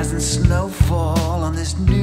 rise and snowfall on this new